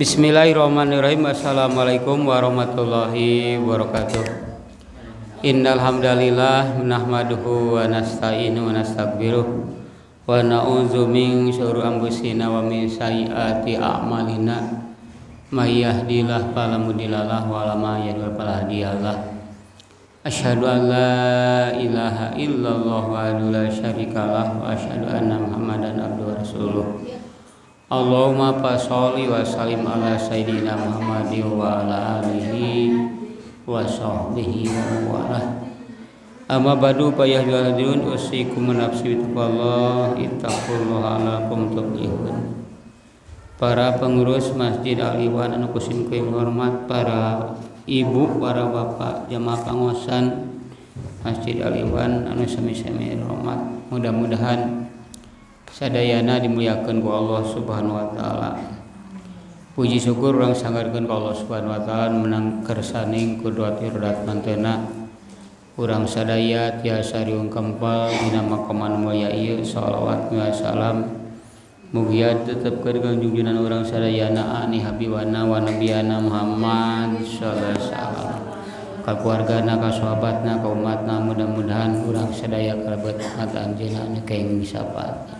Bismillahirrahmanirrahim. Assalamualaikum warahmatullahi wabarakatuh. Innal hamdalillah nahmaduhu wa nasta'inuhu wa nastaghfiruh wa na'udzu min syururi anfusina wa min sayyiati a'malina. May yahdihillahu fala mudilla lahu wa may yudlil fala hadiya lah. Asyhadu an la ilaha illallah wahdahu la syarika lah wa asyhadu anna Muhammadan abduhu wa rasuluh. Allahumma fasholli wa sallim ala sayyidina Muhammadin wa ala alihi wa sahbihi wa ala. Amma ba'du fa ya ayyuhalladzina amanu usikum nafsi bittaqullaha ittaqullaha la'allakum tuflihun. Para pengurus Masjid Al-Iwan anu kusim kuing hormat, para ibu, para bapak jamaah pangosan Masjid Al-Iwan anu sami-sami hormat, mudah-mudahan sadayana dimuliakan ku Allah subhanahu wa ta'ala. Puji syukur orang sanggarkan ku Allah subhanahu wa ta'ala, menang kersaning kudua tirudat mantena orang sadaya tiasa riung kempal dinama koman mulia iya salawat wa salam mugia tetap kergang junjunan orang sadayana ani habibana wa nabiyana Muhammad sallallahu alaihi wasallam ka keluargana ka sahabatna ka umatna, mudah-mudahan orang sadaya kalebet mata anjeunna anu kaing sahabat.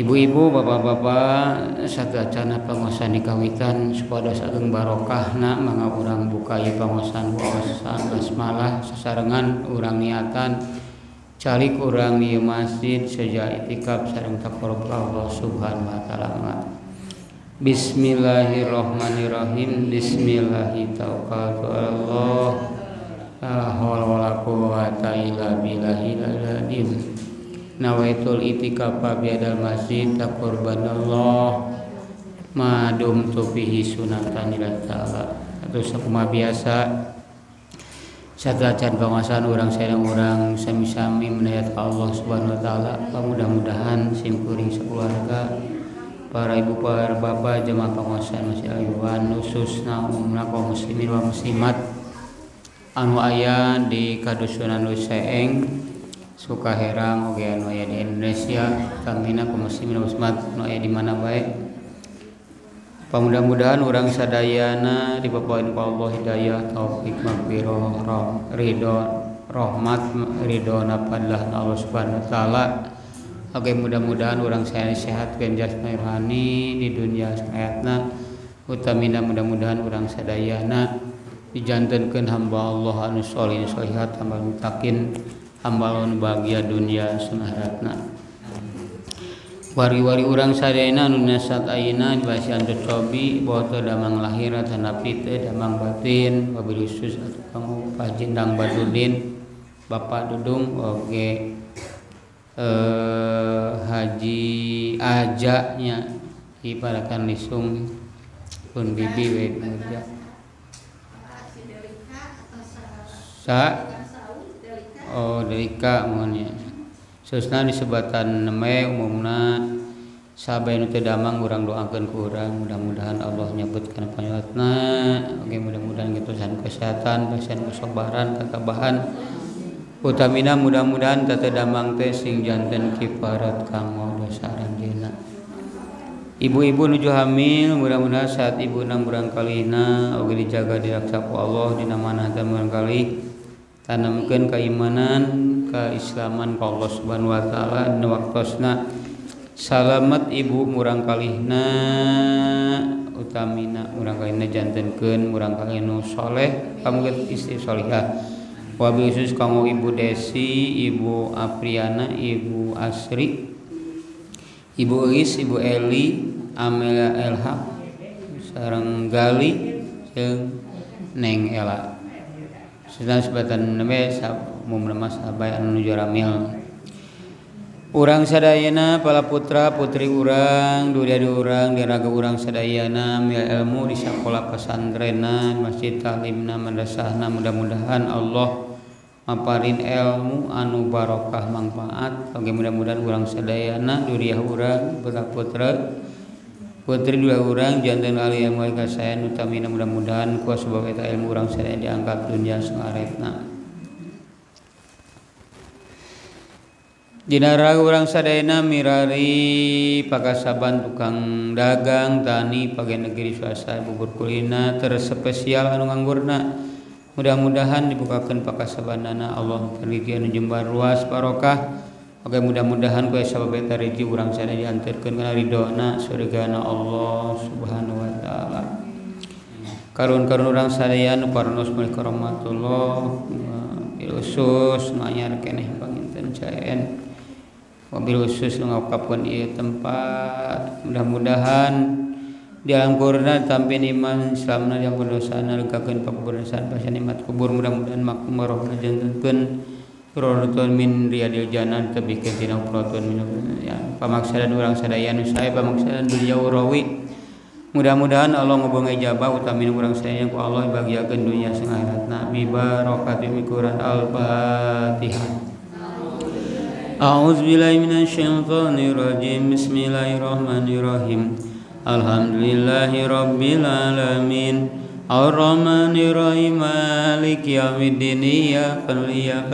Ibu-ibu, bapak-bapak, sagacana pangosan dikawitan supados ageng barokahna, mangga urang buka ieu pangosan puasa basmalah sasarengan urang niatan calik urang di masjid saja itikaf sareng taqarrub Allah subhanahu wa taala. Bismillahirrahmanirrahim. Bismillahirrahmanirrahim. La haula wala quwwata illa billahil aliyyil nawaitul itikafa biadal masjid taqurbanallah madum tufihi sunatan ila ta'ala. Terus kumaha biasa sadacan pangasan urang sareng urang sami-sami menayat Allah subhanahu wa ta'ala. Mudah-mudahan simkuring sekeluarga para ibu para bapak jemaah pangasan Masjid Al-Iwan khususna umumna kaum muslimin wa muslimat anu aya di kadusunan Leuseeng Sukaherang oge anu aya di Indonesia, tanggina kaum muslimin muslimat anu aya di mana bae. Mudah-mudahan urang sadayana dipapaoin ku Allah hidayah, taufik, magfirah, ridho, rahmat, ridho napadlah Allah subhanahu wa taala. Oge mudah-mudahan urang sadaya sehat kan jasmani rohani di dunia hayatna, utamina mudah-mudahan urang sadayana dijantenkeun hamba Allah anu sholihin sholihat, hamba mutakin, ambalon bahagia dunia sanaratna. Wari-wari urang sadayana anu nasat ayeuna dibasihan cocobi bahwa teu damang lahir tanapi teu damang batin, wabil khusus atuh Pak Jindang Badudin, Bapak Dudung oge Haji Aja nya diparakan lisung pun bibi we aja. Sa oh delika mohonnya susna disebatan neme umumna sahabat yang teu damang urang doakeun ku urang, mudah-mudahan Allah nyebut kana panyolatna. Oke mudah-mudahan gitusan kesehatan pasian kesabaran ketabahan, utamina mudah-mudahan teu damang teh sing janten kifarat kanggo dosa ranjeunna. Ibu-ibu nuju hamil mudah-mudahan saat ibu nang urang kalihna oge dijaga diraksa ku Allah dina manah dan urang kalih. Tanamkeun keimanan, keislaman ka Allah subhanahu wa ta'ala dina waktosna. Salamat ibu murang kalihna, utamina murang kalihna jantenkeun murang kalih nu soleh, pamungkin istri solihah. Wabil khusus kanggo Ibu Desi, Ibu Apriana, Ibu Asri, Ibu Iis, Ibu Eli, Amelia Elha, sareng Gali, jeung Neng Ela. Sedang sebatan neme mumrama sahabat anu nuju ramil. Urang sadayana pala putra putri urang, dulia-dulia urang, diraga urang sadayana mil ilmu di sakola pasantrena, masjid talimna, madrasahna, mudah-mudahan Allah maparin ilmu anu barokah manfaat. Oge mudah-mudahan urang sadayana dulia urang, putra putri dua orang jantan alih yang mereka saya utamina mudah-mudahan kuasa sebab eta ilmu orang saya diangkat dunia sangaretna. Dina ragu urang sadayana mirari pakasaban tukang dagang tani pake negeri swasta bubur kulina terspesial anu nganggurna. Mudah-mudahan dibukakeun pakasabanana Allah perigi anu jembar ruas barokah. Oke mudah-mudahan kue sabab eta rezeki urang sadaya dianterkeun kana ridona surgana Allah Subhanahu wa taala. Karun-karun urang sadaya nu parantos mulih ka rahmatullah khusus nanyar keneh panginten caen. Wabil khusus ngapapun ieu tempat mudah-mudahan diampurna tampin iman Islamna diampun dosana legakeun pakuburan pasan nikmat kubur mudah-mudahan makmur rohna jantenkeun prorotun min riadil jannah tepi ka dina prorotun ya pamaksadan urang sadaya nu sae pamaksadan dunya urawi mudah-mudahan Allah ngobonge jabah utamin urang sadaya ku Allah bagiakeun dunya jeung akhiratna bi barakatil Quran al-Fatihah. A'udzubillahi minasyaitonir rajim. Bismillahirrahmanirrahim. Alhamdulillahirabbil alamin. Arrahmanir rahim. Maliki yaumiddin. Iyyaka na'budu wa iyyaka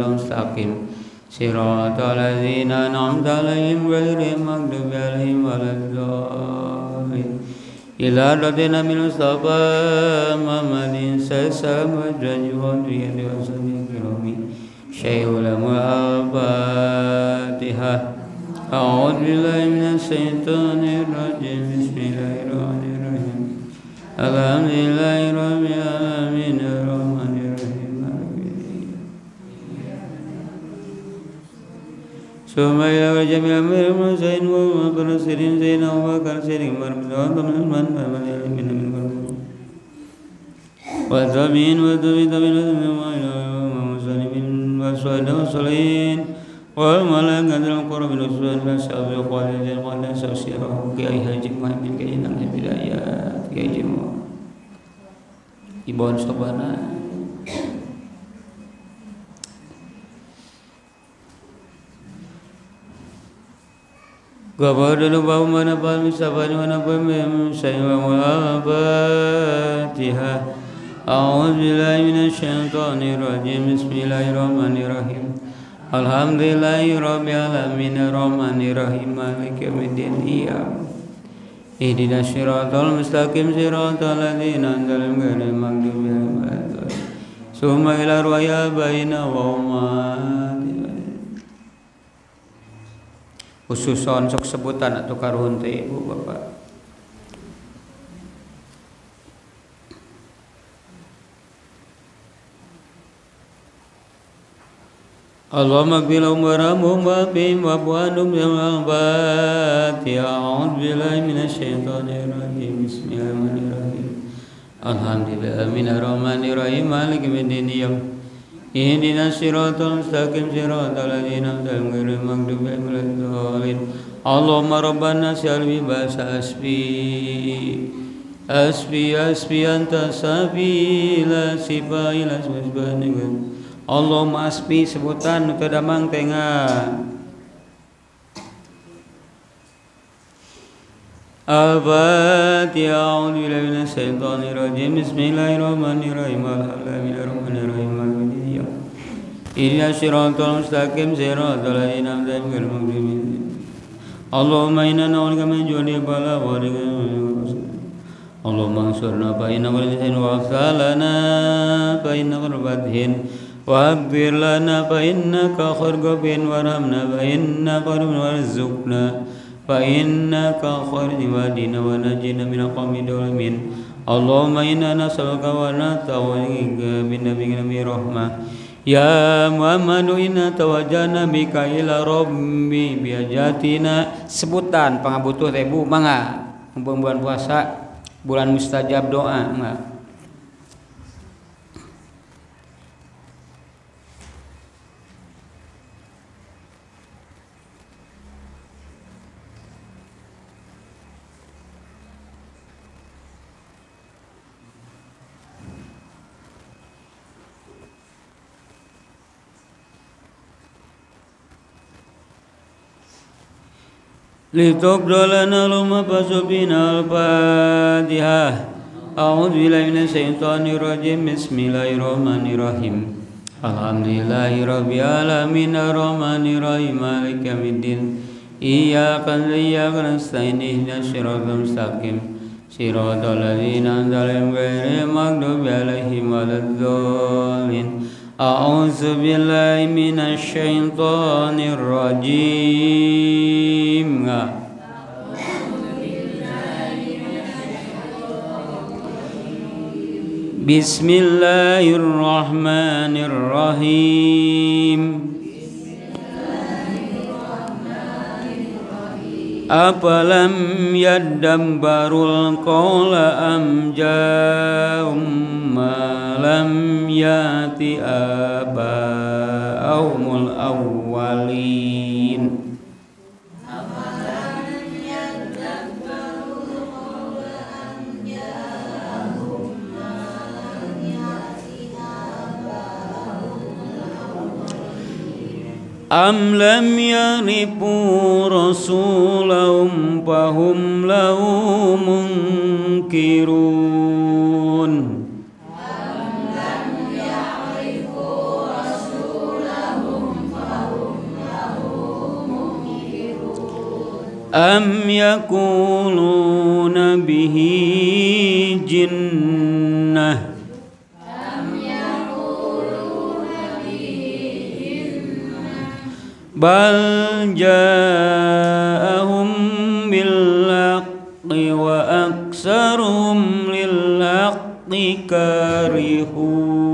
nasta'in. Shiratal ladzina an'amta 'alaihim ghairil maghdubi 'alaihim waladdallin. Ila radina minus sabama mamadin sasama janjwati yadwasabiqirami. Syaikhul Al-Fatihah. A'udzu billahi minasyaitonir rajim. Bismillahirrahmanirrahim. Alhamdulillahirabbil alamin. Arrahmanir rahim. Subhanallah jamil amrun zain wa qursirin zain wa qursirin marzuan man man min min qurun. Wa zamin wa dumi dumi وسلام صلين والملائكة القرب الأسود والسابق والجن والناس وسيره كي هاجم من كينا من بدايات كي جمع imbauan setobana gaba dulu bau mana pami sabani mana pami sayang wa Fatihah. A'udzu billahi minasyaitonir rajim. Bismillahirrahmanirrahim. Alhamdulillahirabbil alamin. Arrahmanir rahim. Maliki yaumiddin. Ihdinas siratal mustaqim. Siratal ladzina an'amta 'alaihim ghairil maghdubi 'alaihim waladdallin. Summa ila ruya baina wa ma. Khusus soal sok sebutan atuh karuhun teh Ibu Bapak. Allahumma qbilhum wa rahmuhum wa bihim wa buhanum yawal fatiha. A'udhu billahi minasyaitonir rajim. Bismillahirrahmanirrahim. Alhamdulillahirabbil alamin. Arrahmanirrahim. Maliki yaumiddin. Ihdinas siratal mustaqim. Siratal ladzina an'amta 'alaihim ghairil maghdubi 'alaihim waladdallin. Allahumma rabbana shalli wa asbi asbi asbi anta safi la sifa ila subhanak. Allahumma asbi sebutan ke damang tengah Al-Fatihah. A'udzu billahi minasyaitonir rajim. Bismillahirrahmanirrahim. Alhamdulillahirabbil alamin. Ihdinas siratal mustaqim. Siratal ladzina an'amta 'alaihim ghairil maghdubi 'alaihim waladdallin. Allahumma inna na'udzubika min judi bala wa Allahumma ansurna fa inna ghalatin wa afsalana fa inna ghurbatin واغفر لنا فإنك خير غافر وارحمنا فإنك خير وارزقنا فإنك خير وادنا ونجنا من قوم الظالمين. اللهم إنا نسألك ونتوجهك بنبيك برحمة يا محمد إنا توجهنا بك إلى ربي بحاجاتنا. Sebutan pangabutuh ibu mangga mumpung bulan puasa bulan mustajab doa mangga. Litugdolana luma pasubina al-Fatihah. A'udzu billahi minasyaitonir rajim. Bismillahirrahmanirrahim. Alhamdulillahirabbil alamin arrahmanir rahim maliki yaumiddin iyyaka na'budu wa iyyaka nasta'in Shiratal ladzina an'amta 'alaihim ghairil maghdubi 'alaihim waladdallin. A'udzu billahi minasy syaithanir rajim. Bismillahirrahmanirrahim. Apalam yaddabbarul qawla am ja'um ma lam ya'ti aba'ahumul awwalin. Apalam yaddabbarul qawla am ja'um ma lam ya'ti aba'ahumul awwalin. Am lam ya'rifu rasulahum fahum lahu munkirun. Am lam ya'rifu rasulahum fahum lahu munkirun. Am yaquluna bihi jinnah. Bal ja'ahum bil haqqi wa aktsaruhum lil haqqi karihun.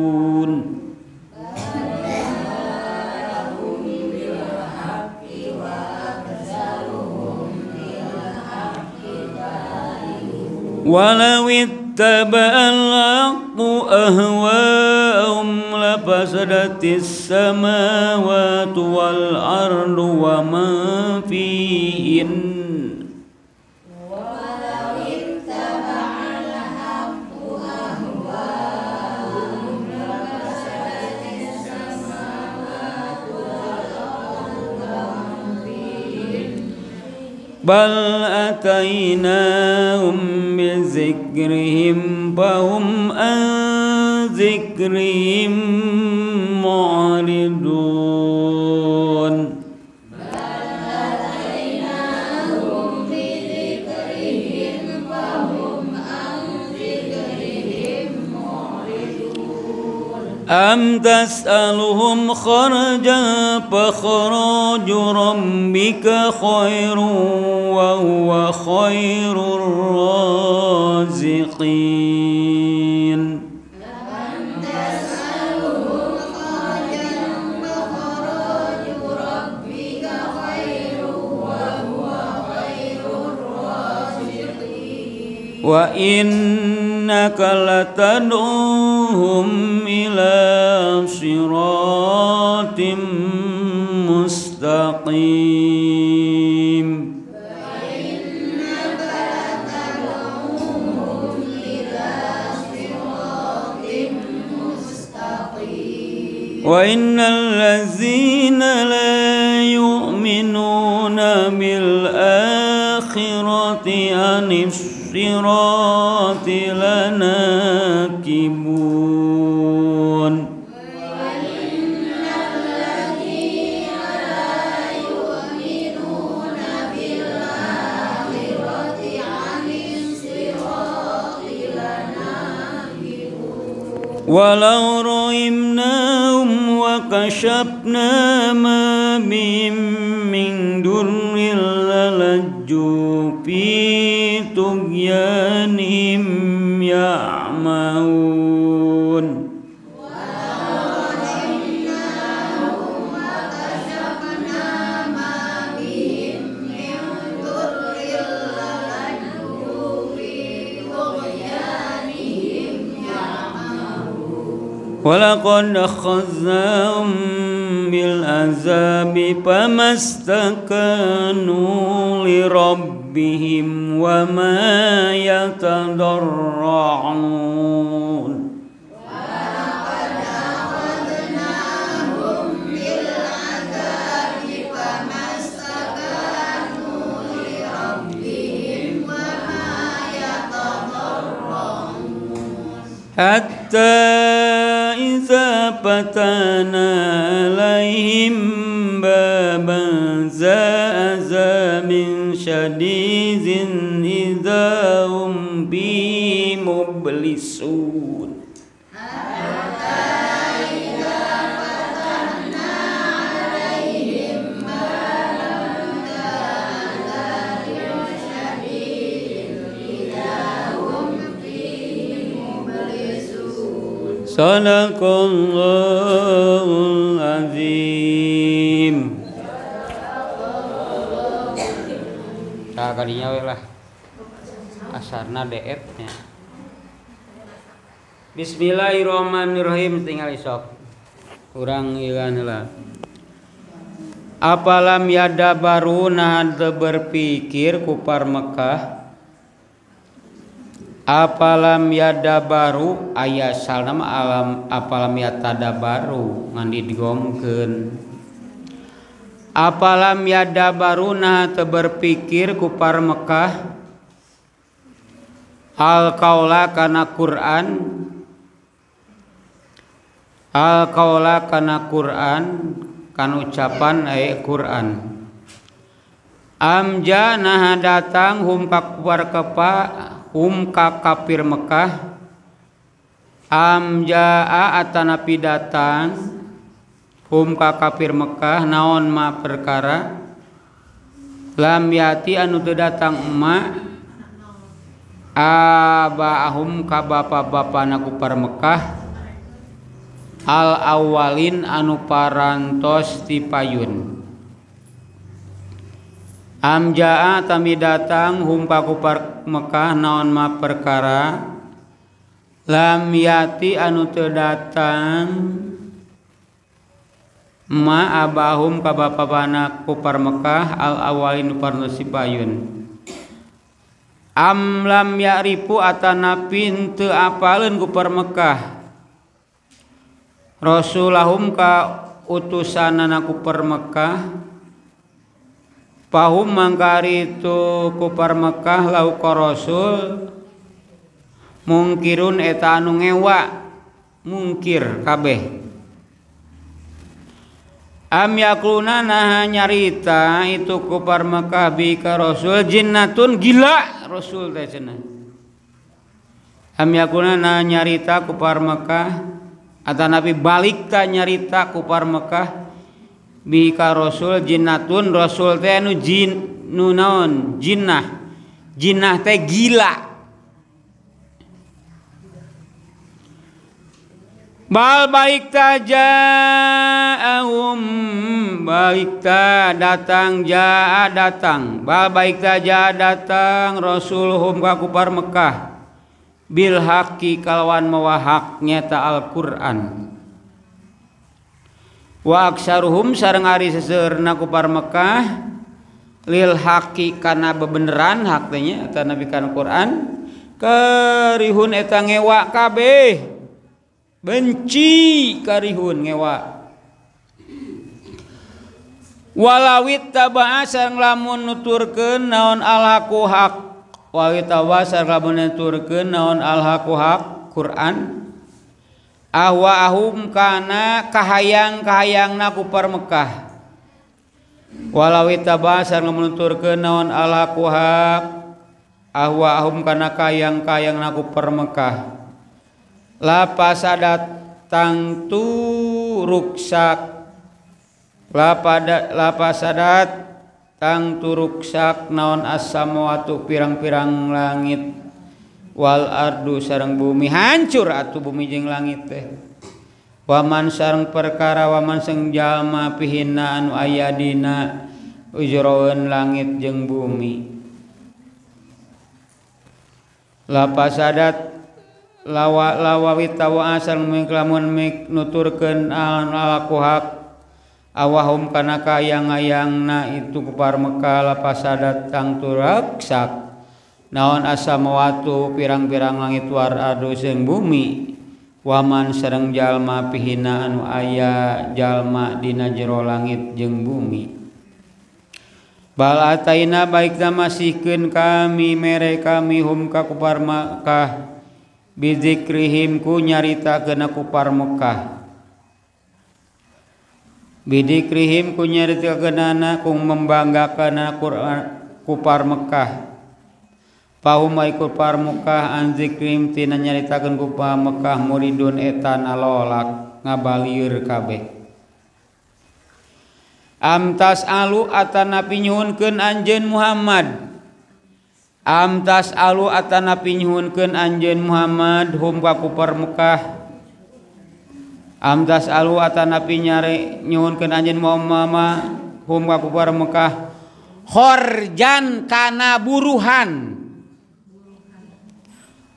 Walau ittaba'al haqqu ahwa'ahum lafasadatis samawati wal ardu wa man fihin. Walau ittaba'al haqqu ahwa'ahum lafasadatis samawati wal ardu wa man fihin. Bal atainahum zikrihim fahum an zikrihim mu'ridun. Bal atainahum bi zikrihim fahum an zikrihim mu'ridun. Am tas'aluhum kharajan fa kharaju rabbika khairun wa huwa khairur raziqin. Am tas'aluhum kharajan fa kharaju rabbika khairun wa huwa khairur raziqin. Wa innaka latad'uhum ila siratim mustaqim. وَإِنَّ الَّذِينَ لَا يُؤْمِنُونَ بِالْآخِرَةِ عَنِ الصِّرَاطِ لَنَاكِبُونَ. وَإِنَّ الَّذِينَ لَا يُؤْمِنُونَ بِالْآخِرَةِ عَنِ الصِّرَاطِ لَنَاكِبُونَ. وَلَوْ رَحِمْنَاهُمْ وَكَشَفْنَا مَا بِهِمْ مِنْ ضُرٍّ لَلَجُّوا فِي طُغْيَانِهِمْ يَعْمَهُونَ. وَلَوْ رَحِمْنَاهُمْ وَكَشَفْنَا مَا بِهِمْ مِنْ ضُرٍّ لَلَجُّوا فِي طُغْيَانِهِمْ يَعْمَهُونَ. وَلَقَدْ أَخَذْنَاهُمْ بالعذاب فما استكانوا لربهم وما يتضرعون. ولقد أخذناهم بالعذاب فما استكانوا لربهم وما يتضرعون. حتى إذا فتحنا عليهم بابا ذا عذاب شديد إذا هم به مبلسون. Shadaqallahul Azim. Nah kadinya we lah asarna DF-nya. Bismillahirrahmanirrahim tinggal isok kurang ilan lah. Apalam yadabaruna hade berpikir kupar Mekah. Apalam yadabaru aya salna mah alam apalam yatadabaru ngan didiomkeun. Apalam yadabaruna teu berpikir kupar Mekah alqaula kana Quran. Alqaula kana Quran kan ucapan aya Quran. Amjanah datang hum kapar kepa ka kafir Mekah. Amjaa atanapi datang ka kafir Mekah naon ma perkara lam yati anu teu datang emak abaahum ka bapa-bapana kufar Mekah al awalin anu parantos ti payun. Amjaa tami datang humpa kupar Mekah naon ma perkara lam yati anu teu datang ma abahum ka bapa-bapana kupar Mekah al awalin parnosi payun. Am lam ya'rifu atanapi teu apaleun kupar Mekah rasulahum ka utusanana kupar Mekah. Pahum mangkari itu kupar Mekah lau ka rasul mungkirun eta anu ngewa mungkir kabeh. Am yakluna nah nyarita itu kupar Mekah bi ka rasul jinnatun gila rasul teh cenah. Am yakluna nah nyarita kupar Mekah atau nabi balik ta nyarita kupar Mekah bika rasul jinnatun rasul teh anu jin nu naon jinnah jinnah teh gila. Bal baik ta ja'ahum baik ta datang ja'a datang bal baik ta ja'a datang rasulhum ka kufar Mekah bil haqi kalawan mawahak nyata Al-Qur'an. Wa aksaruhum sareng ari seseureurna kufar Mekah lil haqi kana bebeneran hak teh nya eta nabi kana Quran karihun eta ngewa kabeh benci karihun ngewa. Walawit tabaa sareng lamun nuturkeun naon alhaqu haq walawit tabaa sareng lamun nuturkeun naon alhaqu haq Quran. Ahwaahum kana kahayang-kahayangna kufar Mekah. Walau itaba sareng menuturkeun naon alhaqu haq ahwaahum kana kahayang-kahayangna kufar Mekah. Lapasadat tang turuksak naon as-samawatu pirang-pirang langit wal ardu sareng bumi hancur atuh bumi jeung langit teh. Waman sareng perkara waman sareng jalma pihinna anu aya dina ujroeun langit jeung bumi. Lapasadat lawawita wa sareng mengklamun nuturkeun alakuhak awahum kana kayang-ayangna itu kufar Mekah lapasadat tang turaksak naon as-samawatu pirang-pirang langit war ardu jeung bumi waman sareng jalma pihina anu aya jalma dina jero langit jeung bumi. Bal ataina baikna masihkeun kami mere kami hum ka kufar Mekah bizikrihim ku nyaritakeun kufar Mekah bidikrihim ku nyarita genana kung membanggakana Quran kupar Mekah. Pahumai kupar Mekah anzikrim tina nyaritakan kupar Mekah muridun etan alolak ngabalir kabeh. Amtas alu atanapi nyuhunkeun anjeun Muhammad. Amtas alu atanapi nyuhunkeun anjeun Muhammad hum ka kupar Mekah. Amtas alu atanapi nyare nyuhunkeun anjeun Muhammad hum ka kupar Mekah. Horjan kana buruhan.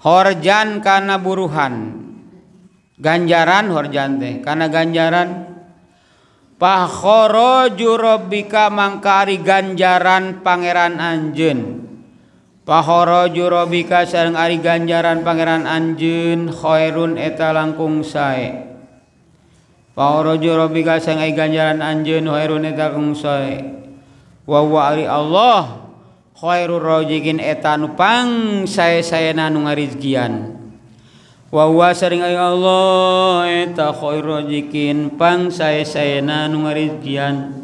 Horjan kana buruhan. Ganjaran horjan teh kana ganjaran. Pahoroju robbika mangkari ganjaran pangeran anjeun. Pahoroju robbika sareng ari ganjaran pangeran anjeun khairun eta langkung sae. Pahoroju robbika sareng ari ganjaran anjeun khairun eta langkung sae. Wa huwa ari Allah khairur razikin eta nu pangsae-saena nu ngarizkian. Wa huwa sareng Allah eta khairur razikin pangsae-saena nu ngarizkian.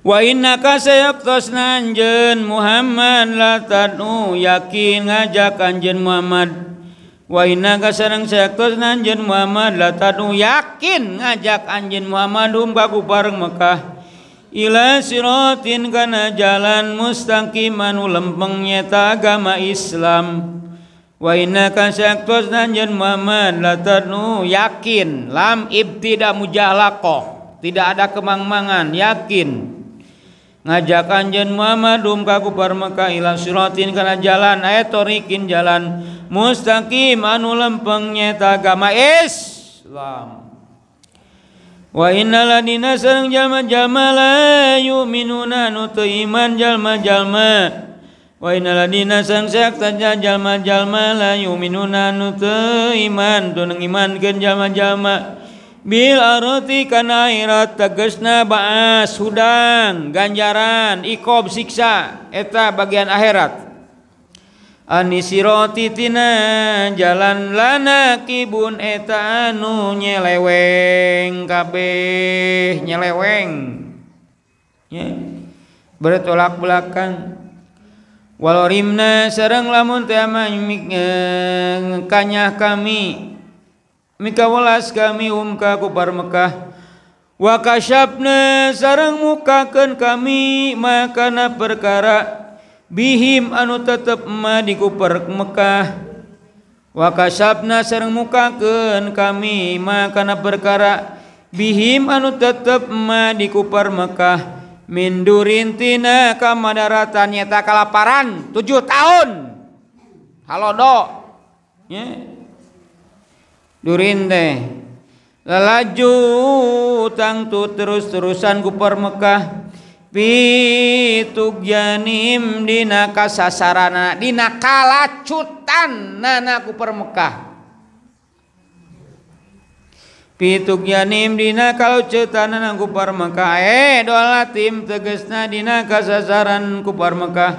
Wa innaka sayaqtasna anjeun Muhammad la tad'u yakin ngajak anjeun Muhammad. Wa innaka sareng sayaqtasna anjeun Muhammad la tad'u yakin ngajak anjeun Muhammad hum ka kufar Mekah. Ila siratin kana jalan mustaqiman lempeng nyata agama Islam. Wa innaka sayaqtasna anjeun Muhammad la tad'u yakin lam ibtida mujallaqah tidak ada kemangmangan yakin ngajak anjeun Muhammad hum ka kufar Mekah ila siratin kana jalan aya tariqin jalan mustaqim anu lempeng nyata agama Islam. Wa innal ladina sareng jalma-jalma la yu'minuna nutu iman jalma-jalma. Wa innal ladina sareng sayaqtasna jalma-jalma la yu'minuna nutu iman tu ngimankeun jalma-jalma bil arati kana akhirat tegasna baas hudang ganjaran iqab siksa eta bagian akhirat. Anisirati tina jalan lana kibun eta anu nyeleweng kabeh nyeleweng bertolak belakang. Walorimna sareng lamun teu kanyah kami mikawelas kami hum ka kufar Mekah. Wa kasyafna sareng mukakeun kami makana perkara bihim anu tetep ma di kufar Mekah. Wa kasyafna sareng mukakeun kami makana perkara bihim anu tetep ma di kufar Mekah. Mindurintina kamadaratan nyata kalaparan 7 tahun halodo durinte lalaju tangtu terus-terusan kufar Mekah pitugyanim dina kasasarana dina kalacutan nana kufar Mekah pitugyanim dina kalacutan nana kufar Mekah dolatim tegesna dina kasasaran kufar Mekah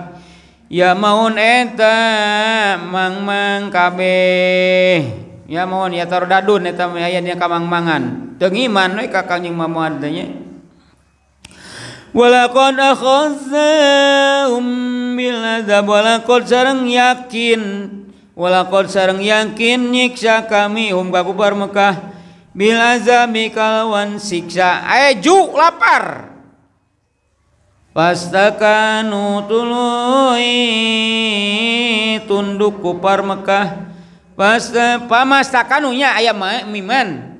ya maun eta mangmang kabeh ya maun ya taruh dadun eta ayatnya kamangmangan teu iman we ka Kanjeng Muhammad teh. Walaqad akhadnahum bil azab walaqad sareng yakin nyiksa kami hum ka kufar Mekah bil azabi kalawan siksa aju lapar. Pastakanu tului tunduk kufar Mekah pamastakanunya aya miman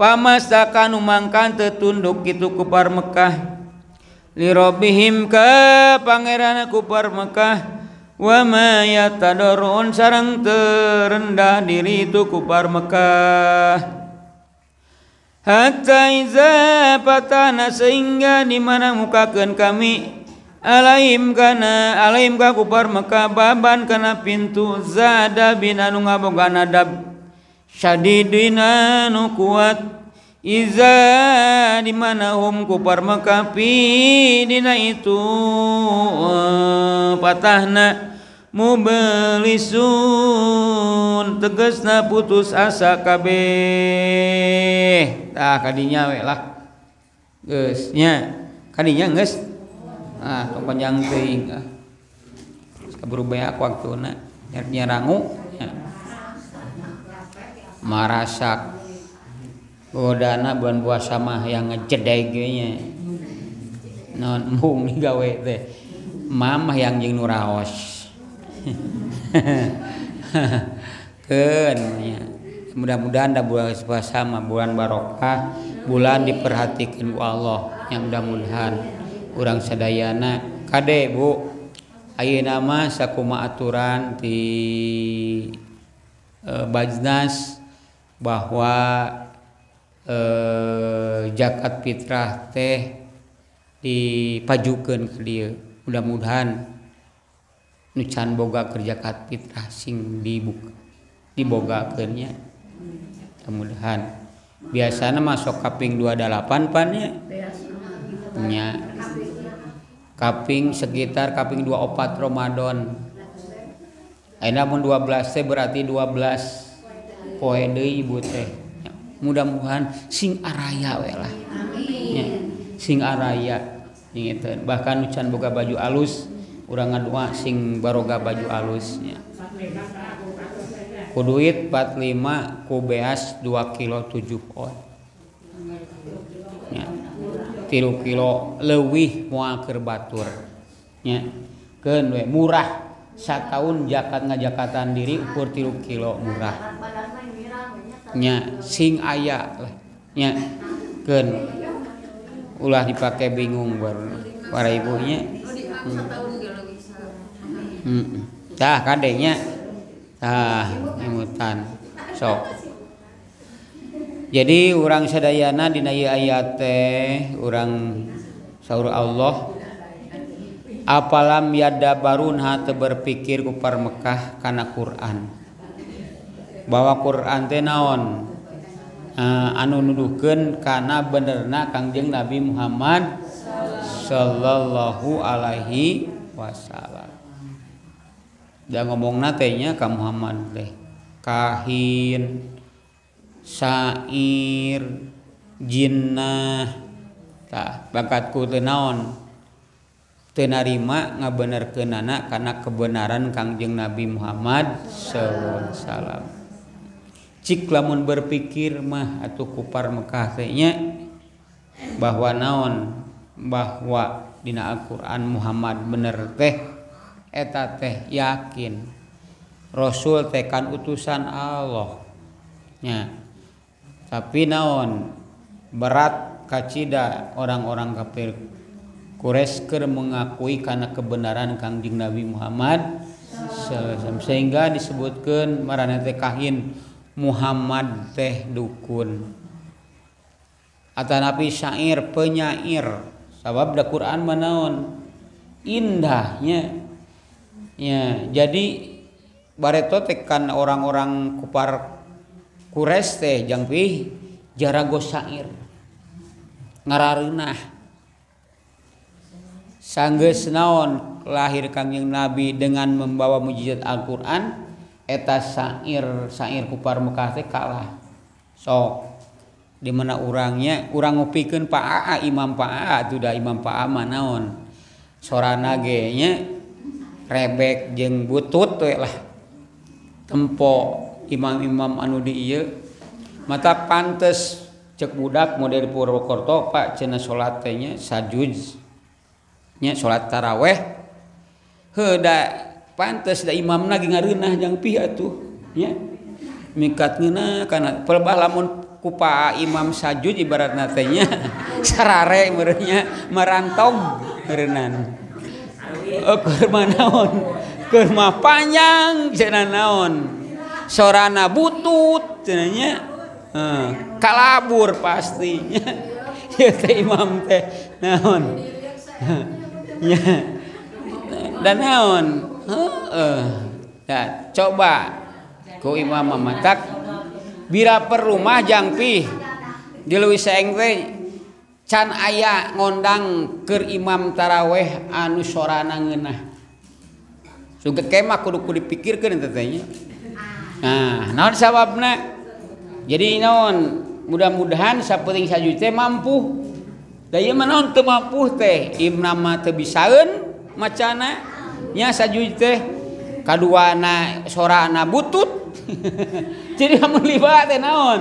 pamastakanu mangkan tetunduk kitu kufar Mekah lirobihim ka pangeran kufar Mekah wa ma yatadarun sareng terendah diri itu kufar Mekah. Hatta iza patana sehingga dimana mukakeun kami alaim ka kufar Mekah baban kana pintu zada bin anu ngaboga nadab syadidina nu kuat iza dimana hum kufar Mekah pi dina itu patahna mublisun tegesna putus asa kabeh. Tah kadinya we lah geus nya kadinya geus ah panjang teuing ah kaburu beak waktuna nya rangu ya. Marasak godana bulan puasa mah yang ngejedeg ge nya naon mung gawe teh mamah yang jeung nu raos ken ya. Mudah-mudahan ada bulan puasa sama bulan barokah, bulan diperhatikan Bu Allah yang mudah-mudahan urang sadayana kade Bu ayeuna mah sakumaha aturan di Bajnas bahwa zakat fitrah teh dipajukeun ke dia mudah-mudahan nucan boga kerja zakat fitrah sing dibuka dibogakeunnya mudah-mudahan biasana masuk kaping 28 pannya nya kaping sekitar kaping 24 Ramadan ayeuna mun 12 teh berarti 12 poe deui ibu teh mudah-mudahan sing araya we lah nya sing araya ngiteun bahkan nucan boga baju alus urang ngadua sing baroga baju alusnya ku duit 45 ku beas 2 kilo 7 on nya 3 kilo leuwih moal keur batur nya keun we murah sataun jakat ngajakatan diri ukur 3 kilo murah nya sing aya nya keun ulah dipake bingung baru para ibunya tah kadenya tah imutan sok jadi urang sadayana dina ieu ayat teh urang saur Allah apalam yadabbarunha teu berpikir ku parmekah kana Quran bahwa Quran teh naon anu nuduhkeun kana benerna Kangjeng Nabi Muhammad sallallahu alaihi wasallam. Da ngomongna teh nya ka Muhammad teh kahin syair jinnah tah bangkatku teu naon teu narima ngabenerkeunana kana kebenaran Kangjeng Nabi Muhammad sallallahu alaihi wasallam. Cik lamun berpikir mah atuh kupar Mekah teh nya bahwa naon bahwa dina Al-Qur'an Muhammad bener teh eta teh yakin Rasul teh kan utusan Allah nya tapi naon berat kacida orang-orang kafir Quraisy keur mengakui kana kebenaran Kangjeng Nabi Muhammad sehingga disebutkeun marana teh kahin Muhammad teh dukun atanapi syair penyair sabab da Quran manaon indahnya ya jadi bareto tekan orang-orang kupar Quraisy teh jang pih jarago syair ngarareunah sanggeus naon lahir Kangjeng Nabi dengan membawa mukjizat Al-Qur'an eta syair kupar Mekah teh kalah sok di mana orangnya urang ngupikeun Pak Aa Imam Pak Aa tuh da Imam Pak Aa mah naon sorana ge nya rebek jeung butut we lah tempo imam-imam anu di ieu mata pantes cek budak model Purwokerto Pak cenah salat teh nya sajuj nya salat tarawih heuh da pantes da imamna ge ngareunah jang pih atuh nya mikat ngeunah kana pelebah lamun kupa imam sajud ibarat natenya sarare merenya merantong merenan kurma naon kurma panjang cina naon sorana butut cenanya kalabur pastinya ya teh imam teh naon ya dan naon nah, coba ku imam mamatak bira per rumah jangpih di leuwih saeng teh can aya ngondang keur imam taraweh anu sorana ngeunah Suka kemah kudu kudu dipikirkan itu tanya. Nah, naon sababna? Jadi naon? Mudah-mudahan sapeting saju teh mampu. Da ieu mah naon teu mampu teh, imna mah teu bisaeun macana nya saju teh. Kaduana sorana butut. Jadi amun liba teh naon?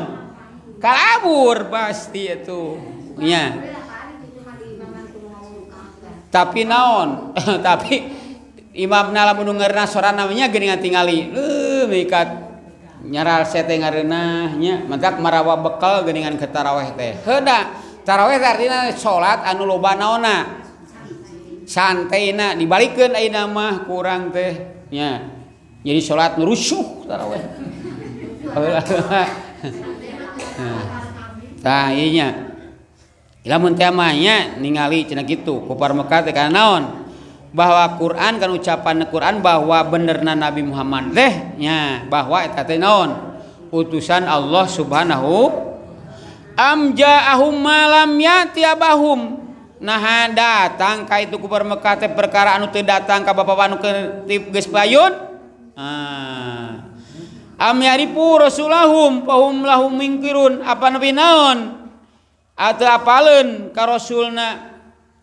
Kalabur pasti itu. Nya. Tapi naon? Tapi imamna lamun ngeurna sorana nya geuningan tingali. Mikat nyaral seteng areunah nya mentak marawa bekal geuningan ke tarawih teh. Heuda, tarawih artinya salat anu loba naonna. Santaina dibalikeun ayeuna mah kurang teh nya. Jadi salat nu rusuh tarawih. Tah ieu nya. Lamun teh mah nya ningali cenah kitu, kupar Mekah teh kana naon? Bahwa Quran kan ucapan Quran bahwa benerna Nabi Muhammad teh nya bahwa eta teh naon utusan Allah Subhanahu am ja'ahum malam ya'ti abahum nah datang ka itu kubar Mekah teh perkara anu teu datang ka bapak anu geus bayun am yaripu rasulahum fahum lahum mingkirun apa nabi naon atau apaleun ka rasulna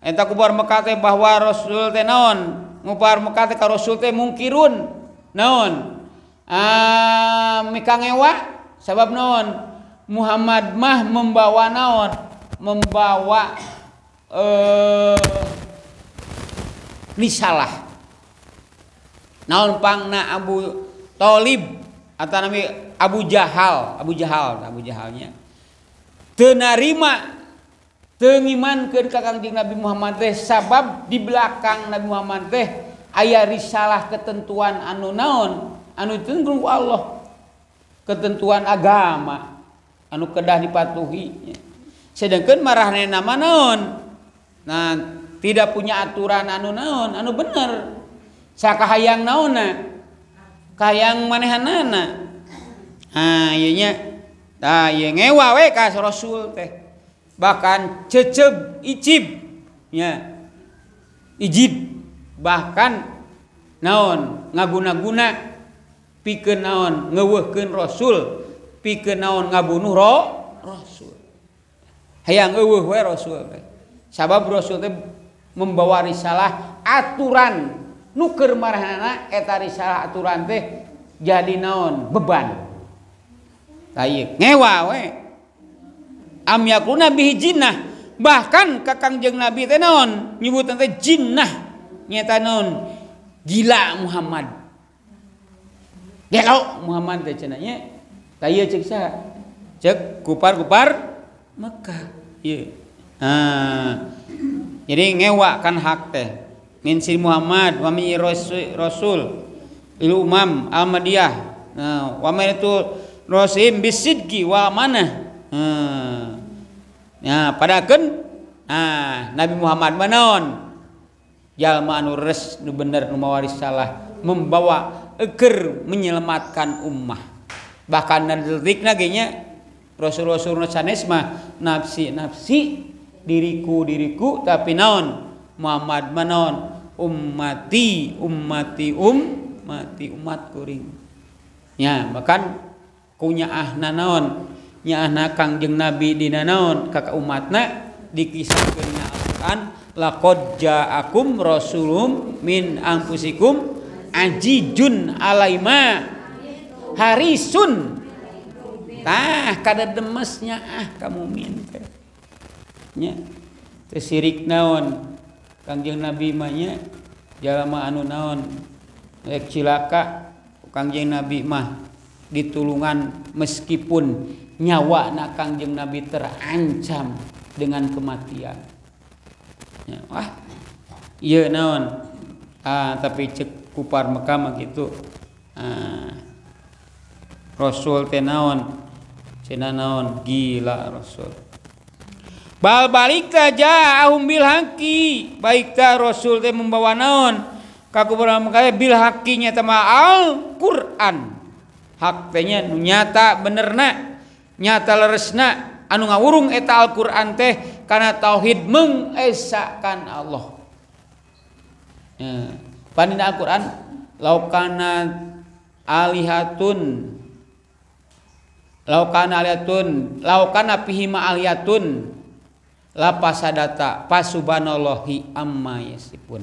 eta kubar Mekah teh bahwa Rasul teh naon? Kubar Mekah teh ka Rasul teh mungkirun. Naon? Mikangewa sabab naon? Muhammad mah membawa naon? Membawa risalah. Naon pangna Abu Thalib atawa nami Abu Jahalnya. Teu narima tengimankeun ka Kangjeng Nabi Muhammad teh sabab di belakang Nabi Muhammad teh aya risalah ketentuan anu naon anu tunggu Allah ketentuan agama anu kedah dipatuhi sedangkan marahna nama naon nah tidak punya aturan anu naon anu bener sakahayang naonna kahayang manehanana ah ieu nya tah ieu ngewa we ka Rasul teh bahkan ceceb icib nya ijib bahkan naon ngaguna-guna pikeun naon ngeuweuhkeun rasul pikeun naon ngabunuh rasul hayang eueuh we rasul sabab rasul teh membawa risalah aturan nu keur marahana eta risalah aturan teh jadi naon beban tayek ngewa we am yakruna bihi jinnah bahkan ka Kangjeng Nabi teh naon nyebutan teh jinnah nyata naon gila Muhammad gelo Muhammad teh cenah nya ta ieu ceuk saha ceuk kupar-kupar Mekah ieu jadi ngewa kan hak teh min si Muhammad wa min rasul il umam Ahmadiyah wa man itu rasim bisidqi wa amanah nah padakeun nah Nabi Muhammad mah naon jalma anu res nu bener nu mawaris salah membawa eukeur menyelamatkan ummah bahkan nadirikna ge nya rasul-rasulna sanes mah nafsi diriku tapi naon Muhammad mah naon ummati umat kuring nya bahkan kunyaahna naon nya anak Kangjeng Nabi dina naon ka umatna dikisahkeun dina Al-Qur'an laqad ja'akum rasulum min anfusikum ajijun alaima harisun tah kada demesnya kamu minta nya teh sirik naon Kangjeng Nabi mah nya jalma anu naon rek cilaka Kangjeng Nabi mah ditulungan meskipun nyawa nak Kangjeng Nabi terancam dengan kematian. Ya, wah, iya naon. Tapi cek kupar Mekah gitu. Rasul teh naon, cenah naon gila Rasul. Bal balika ja'ahum bil haqi, baikta Rasul teh membawa naon ka kupar Mekah bil haqi nya tama Al-Qur'an. Hak teh nya nyata benerna. Nyata leresna anu ngawurung eta Al-Qur'an teh karena tauhid mengesahkan Allah. Panina Al-Qur'an Laukana alihatun laukana pihima alihatun lapasadata pasubhanallahi amma yasifun.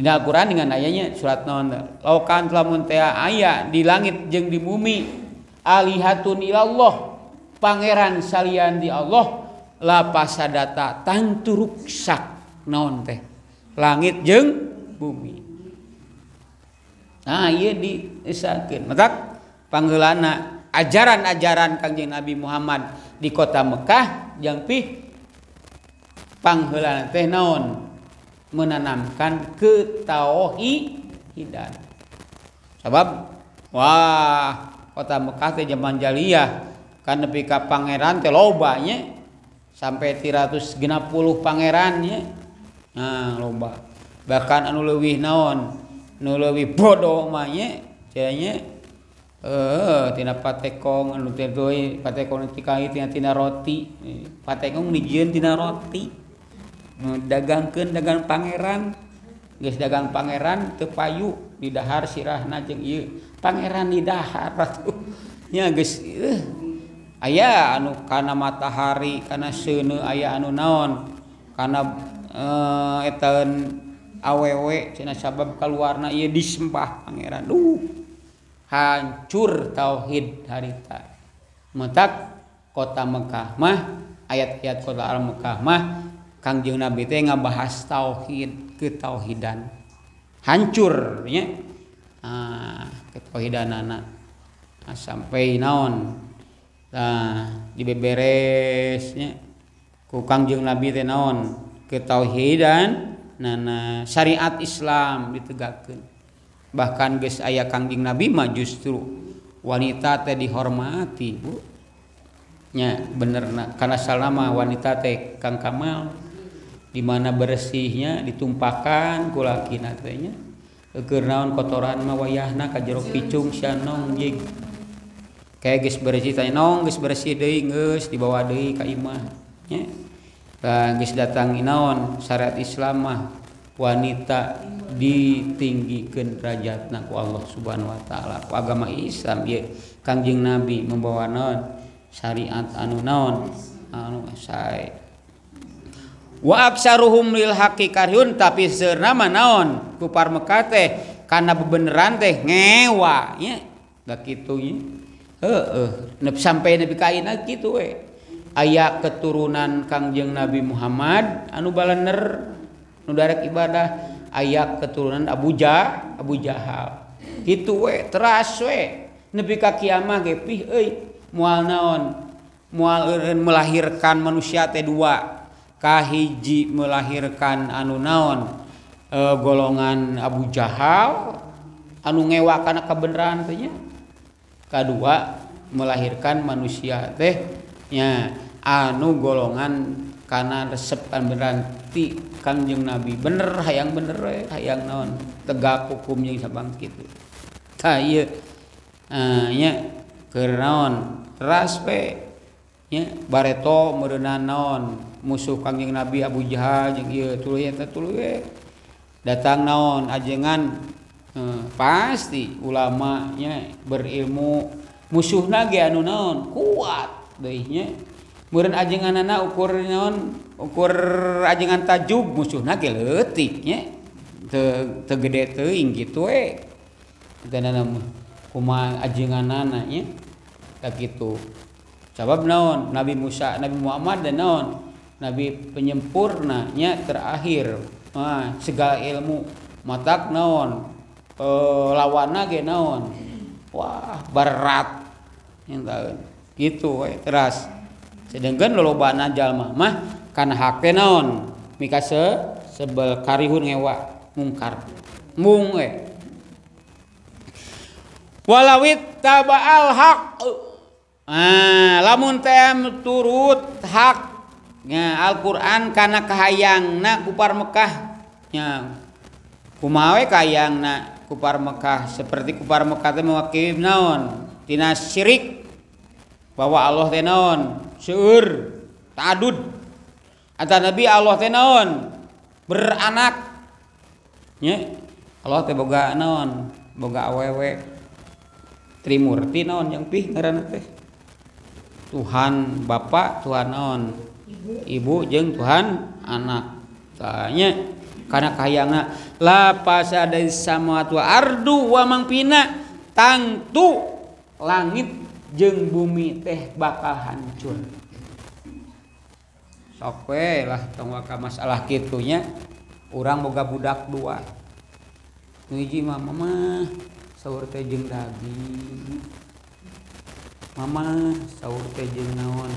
Di Al-Quran dengan ayatnya surat Nahl. Laukan telah muntea ayat di langit jeung di bumi alihatun ilallah pangeran salian di Allah lapasadata tantu ruksak naon teh langit jeung bumi. Nah ieu diisakeun. Maka panggeulana ajaran-ajaran Kangjeng Nabi Muhammad di kota Mekah jeung pih pangheulana teh naon? Menanamkan ketauhidan. Sebab wah kota Mekah teh zaman jahiliyah kan nepi ka pangeran teh loba nya sampai 360 pangeran nya. Nah loba. Bahkan anu leuwih naon? Nu leuwih bodoh mah nya cenah tina patekong anu teh doe patekong tikali tina roti. Patekong dijieun tina roti. Dagangkeun pangeran geus dagang pangeran teu payu di dahar sirahna jeung ieu pangeran di dahar ratu nya geus aya anu kana matahari kana seuneu aya anu naon kana eta awewe cenah sabab kaluarna ieu disembah pangeran hancur tauhid harita. Mentak kota Mekah mah ayat-ayat kota Al-Mekah mah Kangjeng Nabi teh ngabahas tauhid, ketauhidan. Hancur nya. Ah, ketauhidanana. Nah, sampai naon? Nah, dibeberes nya. Ku Kangjeng Nabi teh naon? Ketauhidan nana syariat Islam ditegakkeun. Bahkan geus aya Kangjeng Nabi mah justru wanita teh dihormati, Bu. Nya benerna karena salama wanita teh Kang Kamal di mana bersihnya ditumpahkan ku laki na teh nya keur naon kotoran mah wayahna ka jero picung sia nong jeung kae geus bersih teh nong geus bersih deui geus dibawa deui ka imah nya tah geus datang naon syariat Islam mah wanita ditinggikeun derajatna ku Allah Subhanahu wa taala ku agama Islam ieu Kangjeng Nabi membawa naon syariat anu naon anu sae wa aksaruhum lil haqi karihun tapi seurna manaon kupar Mekah teh kana bebeneran teh ngewa nya da kitu nya heeh sampai nepi ka ayeuna kitu we aya keturunan Kangjeng Nabi Muhammad anu balener nu darek ibadah aya keturunan Abu Jahal kitu we teras we nepi ka kiamah ge pih euy moal naon moal melahirkan manusia teh dua. Kahiji melahirkan anu naon golongan Abu Jahal anu ngewa kana kabeneran teh nya. Kadua melahirkan manusia teh nya anu golongan kana resep kabeneran ti Kangjeng Nabi bener hayang bener hayang naon tegak hukum jeung sabang kitu. Tah ieu nya keur naon teras we nya bareto meureunna naon musuh Kangjeng Nabi Abu Jahal jeung ieu tuluy eta tuluy we datang naon ajengan pasti ulama nya berilmu musuhna ge anu naon kuat deui nya meureun ajenganna ukur naon ukur ajengan tajub musuhna ge leutik nya teu gede teuing kitu we danana kumaha ajenganna nya da kitu sabab naon Nabi Musa Nabi Muhammad dan naon Nabi penyempurnanya terakhir segala ilmu matak naon lawana ge naon wah berat entaun kitu we teras sedengkeun lolobana jalma mah kana hak teh naon mika sebel karihun ngewa mungkar mung we walawit tabaal haq lamun teh turut hak nya Al-Qur'an kana kahayangna kupar Mekah nya kumaha we kahayangna kupar Mekah seperti kupar Mekah teh mewakili naon tina syirik bahwa Allah teh naon seueur ta'adud eta nabi Allah teh naon beranak nya Allah teh boga naon, boga awewe Trimurti naon yang pih ngaranna teh. Tuhan Bapa, Tuhan naon? Ibu jeung Tuhan anak. Tanya kana kahayangna la pasadai samawati wa ardu wa mangpina tangtu langit jeung bumi teh bakal hancur. Sok we lah tong ka masalah kitu nya urang boga budak dua. Nu hiji mah mamah sahur teh jeung daging. Mamah sahur teh jeung naon?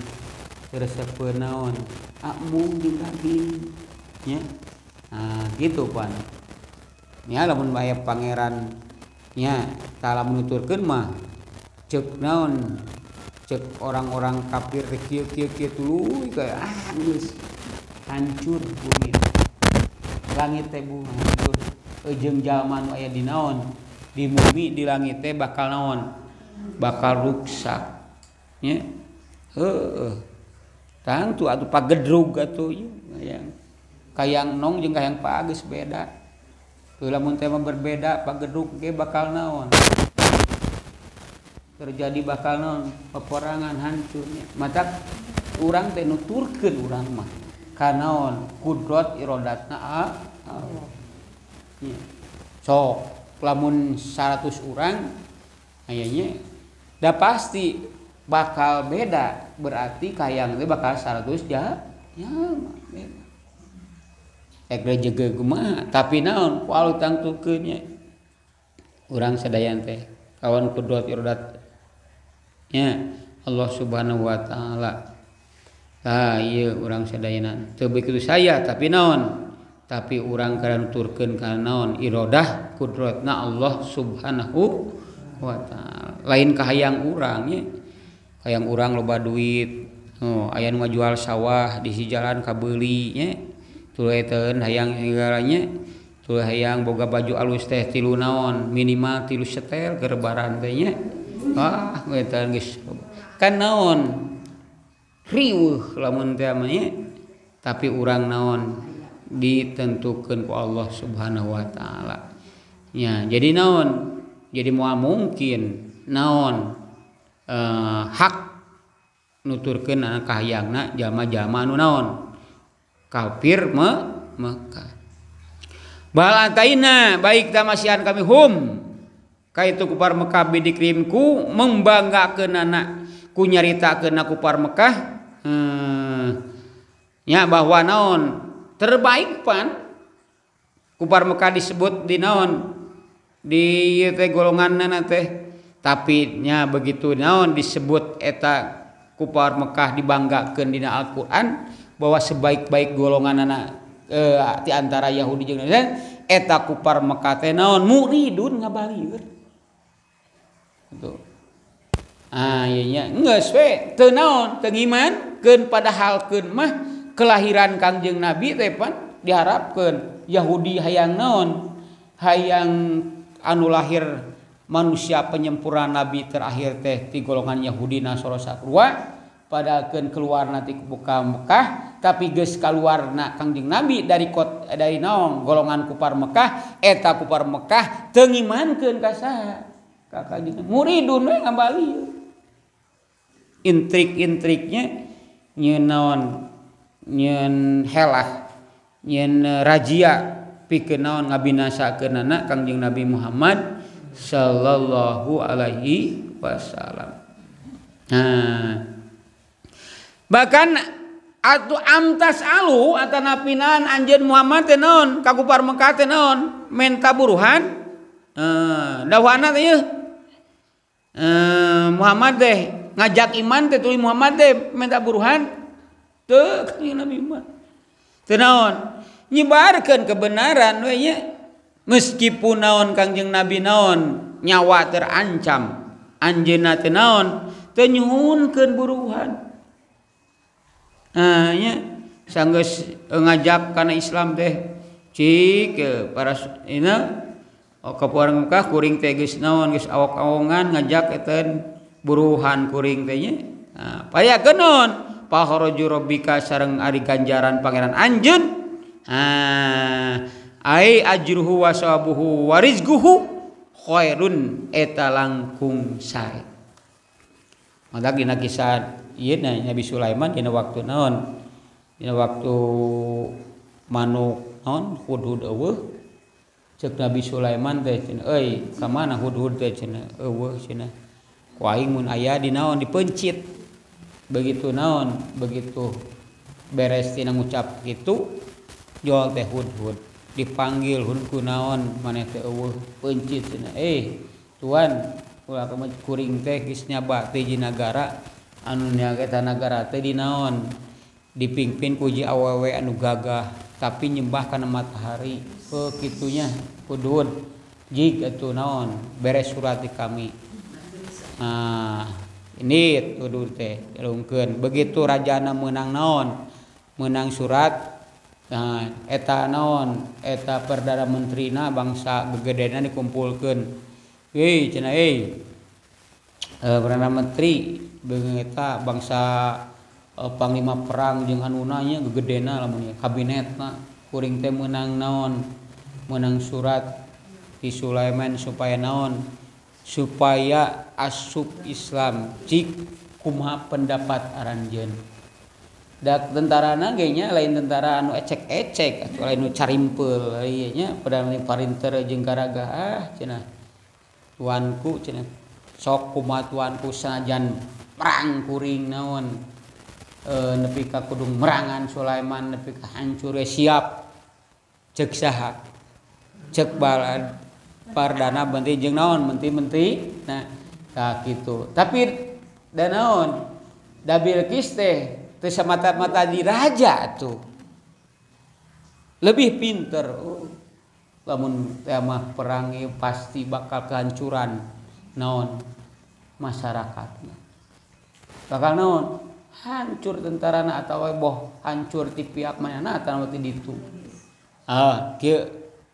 Resep naon? Amung jeung daging nya. Nah, gitu pan. Nya lamun baya pangeran nya tala menuturkeun mah ceuk naon? Orang-orang kafir kieu tuluy kayak geus hancur bumi langit teh bumi hancur jeung jaman aya di naon di bumi di langit teh bakal naon bakal ruksak nya heueuh tangtu atuh pagedrug atuh hayang kayang nong jeung kayang pa geus beda teu lamun teh berbeda pagedrug ge bakal naon terjadi bakal non peperangan hancurnya mata urang teh nuturkeun urang mah kanaon kudrat iradatna Allah sok lamun 100 urang ayanya da pasti bakal beda berarti kayang teh bakal 100 jalma beda egre jege kumaha tapi naon poal tangtukeun nya urang sadayan teh kawan kudrat iradat nya Allah Subhanahu wa taala. Tah ieu urang sadayana teu begitu saya tapi naon? Tapi urang karang turkeun ka naon? Iradah kudratna Allah Subhanahu wa taala. Lain kahayang urang nya. Hayang urang loba duit. Oh, aya nu ngajual sawah di si jalan kabeuli nya. Tulueun hayang igaranya tuluy hayang boga baju alus teh tilu naon? Minimal tilu setel gerbaran teh nya. Ah, wetan geus kan naon riweuh lamun teh mah tapi urang naon ditentukeun ku Allah Subhanahu wa taala. Ya, jadi naon? Jadi moal mungkin naon hak nuturkeun ana kahayangna jalma-jalma anu naon? Kafir Mekkah. Balataina baik tamasihan kami hum kaitu kupar Mekah bidikrimku mengbanggakeun anak ku nyaritakeun kupar Mekah nya bahwa naon terbaik pan kupar Mekah disebut di naon di teh golonganna teh tapi nya begitu naon disebut eta kupar Mekah dibanggakeun dina Al-Qur'an bahwa sebaik-baik golonganna di antara Yahudi jeung eta kupar Mekah teh naon muridun ngabalieun tuh. Ah ianya geus we teu naon teu ngimankeun padahalkeun mah kelahiran Kangjeng Nabi teh pan diharapkeun Yahudi hayang naon hayang anu lahir manusia penyempurna nabi terakhir teh ti golongan Yahudi Nasara Satrua padakeun keluarna ti buka Mekah tapi geus kaluarna Kangjeng Nabi dari kota dari naon golongan kupar Mekah eta kupar Mekah teu ngimankeun ka saha muridun we ngabali intrik-intriknya nyeun naon nyeun helah nyeun rajia pikeun naon ngabinasakeun anak Kangjeng Nabi Muhammad sallallahu alaihi wasallam. Nah bahkan atuh amtas alu atana pinaan anjeun Muhammad teh naon ka kupar Mekah teh naon menta buruhan dawuhna teh yeuh Muhammad teh ngajak iman teh tuluy Muhammad teh minta buruhan teu Kangjeng Nabi Muhammad teu naon nyebarkeun kebenaran we nya meskipun naon Kangjeng Nabi naon nyawa terancam anjeunna teh naon teu nyuhunkeun buruhan. Nah nya sanggeus ngajak kana Islam teh cik para ieu kapuarang Mekah kuring teh geus naon geus awok-awongan ngajak eteun buruhan kuring teh nya. Nah, payakeun naon? Pahoroju rabbika sareng ari ganjaran pangeran anjeun. Ah, ai ajruhu wa sawabuhu wa rizquhu khairun eta langkung sae. Madak dina kisah ieu Nabi Sulaiman dina waktu naon? Dina waktu manuk naon hudhud eueuh. Cek Nabi Sulaiman teh cenah euy ka mana hudhud teh cenah eueuh cenah. Ku aing mun aya di naon dipencit. Begitu naon? Begitu beres tina ngucap kitu jol teh hudhud. Dipanggil hunku naon maneh teh eueuh pencit cenah tuan ulah kuring teh geus nyaba teh di nagara anu nyaga eta nagara teh dinaon dipingpin ku ji awewe anu gagah tapi nyembah kana matahari kitunya kuduun jig atuh naon beres surat di kami nah ini kuduun teh lungkeun begitu rajana meunang naon meunang surat. Nah, eta naon eta perdana menterina bangsa gegedena dikumpulkeun. Hei cenah perdana menteri beung eta bangsa panglima perang jeung anuna nya gegedena lamun kabinetna kuring teh meunang naon meunang surat di Sulaiman supaya naon supaya asup Islam cik kumaha pendapat aranjeun. Dak tentarana ge nya lain tentara anu ecek-ecek atuh lain nu carimpel ieu nya padahal parinter jeung garaga cenah tuanku cenah sok kumaha tuanku sanajan perang kuring naon nepi ka kudung merangan Sulaiman nepi ka hancur siap cek saha cek balad pardana menteri jeung naon menteri-menteri nah ka kitu tapi da naon da Bilqis teh terus mata-mata di raja tuh lebih pinter lamun tema perangnya pasti bakal kehancuran naon masyarakatnya bakal naon hancur tentara na atau boh hancur ti pihak mana atau ti ditu kieu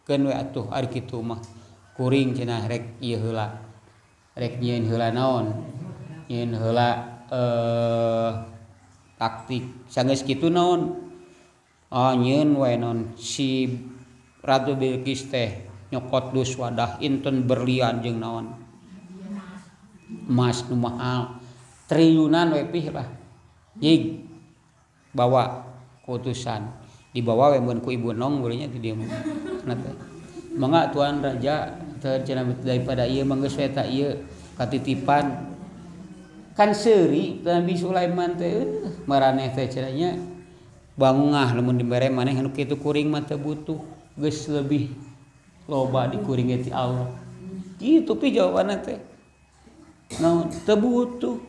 keun we atuh ari kitu mah kuring cenah rek ieu heula rek nyieun heula naon nyieun heula taktik sanggeus kitu naon nyeun wae naon si Ratu Bilqis teh nyokot dus wadah inten berlian jeung naon emas nu mahal triliunan we pih lah jig bawa kutusan dibawa we mun ku ibu nong beulinya di dieu mangga tuan raja teh daripada ieu mah geus eta ieu katitipan kan seuri Nabi Sulaiman teh maraneh teh caranya bangungah lamun dibere maneh anu kitu kuring mah teu butuh geus leuwih loba dikuring ti Allah kitu pi jawabanna teh naon teu butuh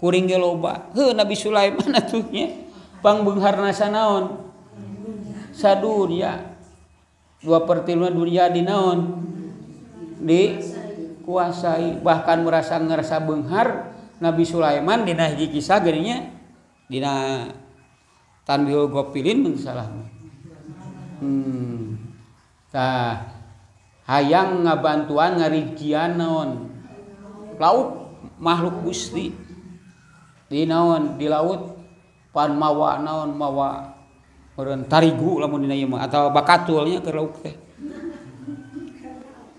kuring ge loba heuh Nabi Sulaiman atuh nya pangbeungharna sanaon sadunya 2/3 dunia di naon dikuasai bahkan merasa ngerasa beunghar Nabi Sulaiman dina hiji kisah geuninnya dina Tanbihul Ghafilin mun salah mah. Tah hayang ngabantuan ngarigian naon? Laut makhluk Gusti. Di naon? Di laut pan mawa naon? Mawa meureun tarigu lamun dina ieu mah atawa bakatulnya ke laut teh.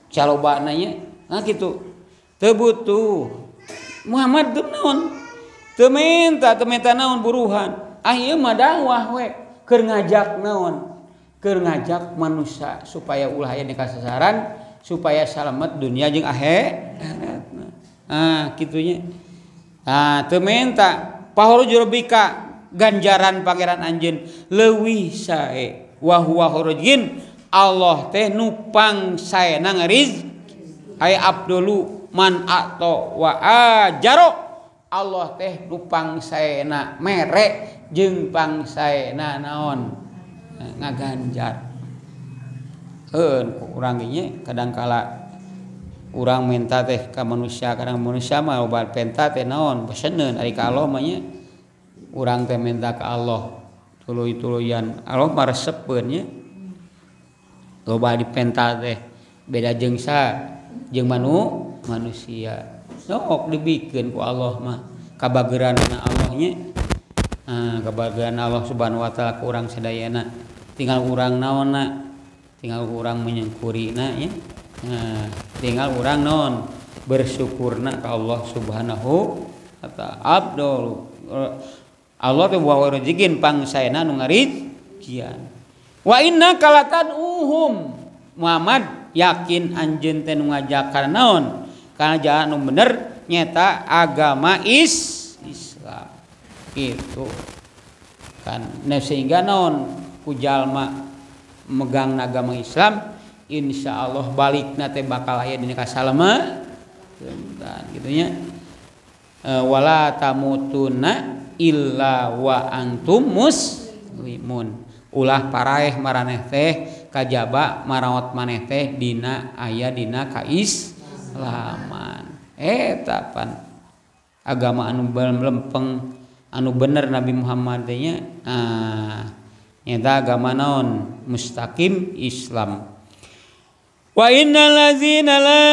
Calobana nya nah kitu. Teu butuh Muhammad teu naon teu minta naon buruhan ieu mah dakwah we keur ngajak naon keur ngajak manusia supaya ulah aya dikasasaran supaya salamet dunia jeung akhirat kitunya teu minta pahorujur bika ganjaran pangeran anjeun leuwih sae wa huwa horujin Allah teh nupang saena ngariz ai abdulu man ato wa ajaro Allah teh nupang saena mere jeung pangsaena naon ngaganjar heun urang ge nya kadang kala urang minta teh ka manusia kadang manusia mah loba penta teh naon peseneun ari ka Allah mah nya urang teh minta ka Allah tuluy-tuluyan Allah mah resepkeun nya loba dipenta teh beda jeung sa jeung manusia sok dibikeun ku Allah mah kabageranna Allah nya kabageran Allah subhanahu wa taala ku urang sadayana tinggal urang naonna tinggal orang menyengkurina ya. Nah, tinggal orang non bersyukurna ke Allah Subhanahu wa ta'ala. Abdul Allah teh buah rezegin pangsaena nu ngarijian. Wa inna kalatan uhum Muhammad yakin anjeun teh nu ngajakan naon? Karena jalan nu bener nyata agama Islam. Itu kan sehingga naon ku jalma megang agama Islam insyaallah balikna teh bakal aya dina kasalema gitu nya. Wala tamutunna illa wa antum muslimun. Ulah paraeh maraneh teh kajaba maraot maneh teh dina aya dina kaislaman. Eta pan agama anu lempeng anu bener Nabi Muhammad nya nyata agama naon mustaqim Islam. Wa innal ladzina la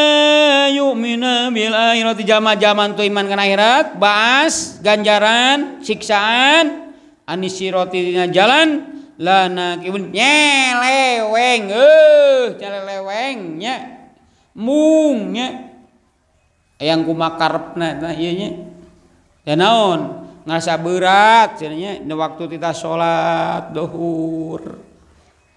yu'minu bil akhirati jama-jaman tu iman kana akhirat baas ganjaran siksaan anisirotina jalan lana kiun nyeleweng nyeleweng nya mung nya hayang kumakarepna tah ieu nya teh naon ngarasa berat cenah nya waktu kita salat duhur